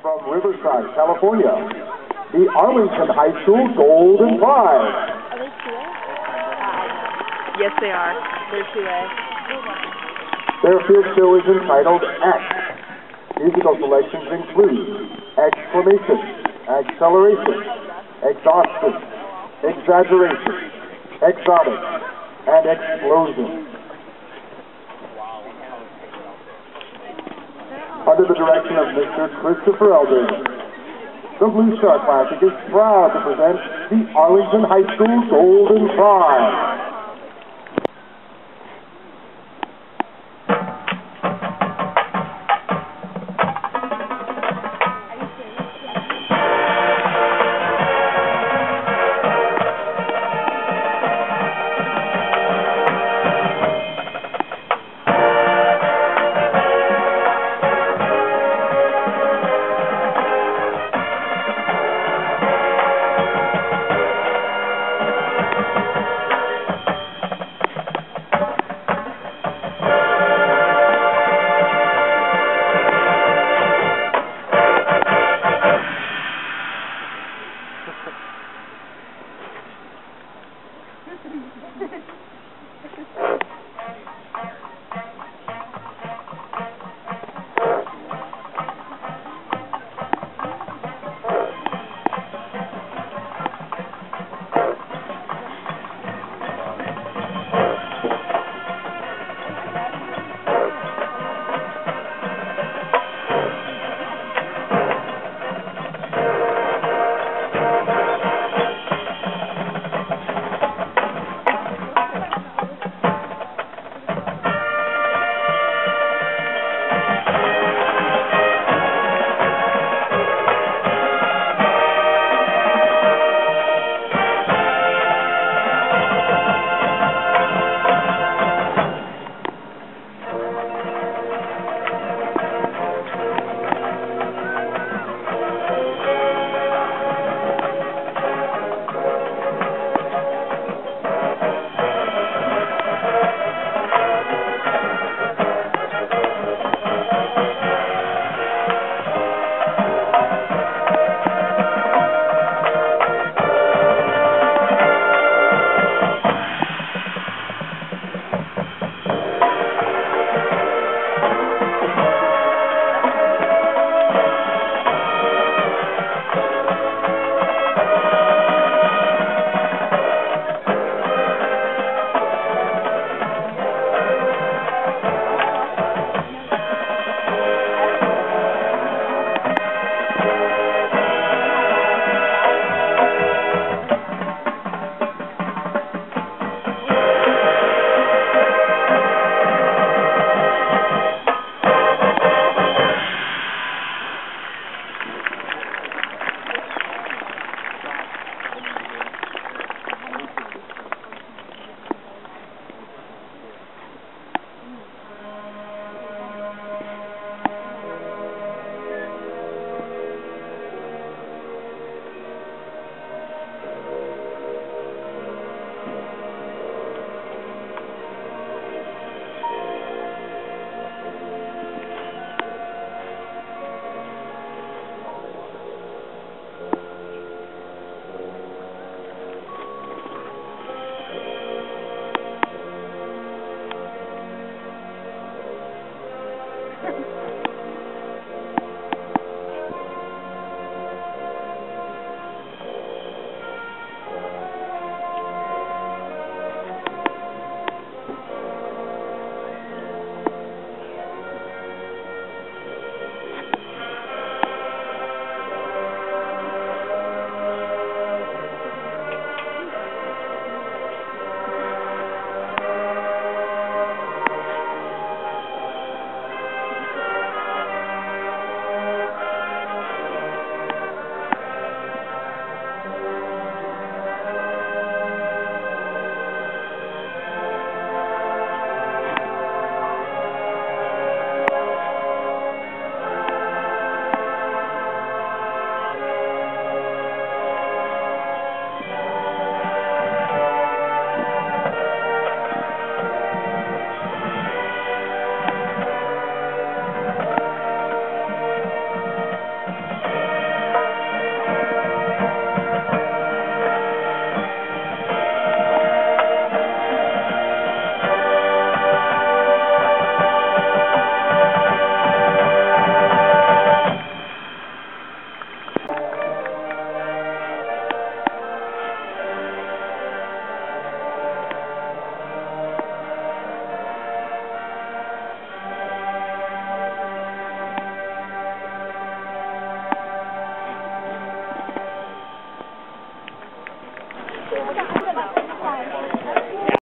From Riverside, California, the Arlington High School Golden Five. Are they 2A? Yes, they are. They're 2A. Their field show is entitled X. Musical selections include Exclamation, Acceleration, Exhaustion, Exaggeration, Exotic, and Explosion. Under the direction of Mr. Christopher Eldridge, the Blue Star Classic is proud to present the Arlington High School Golden Five.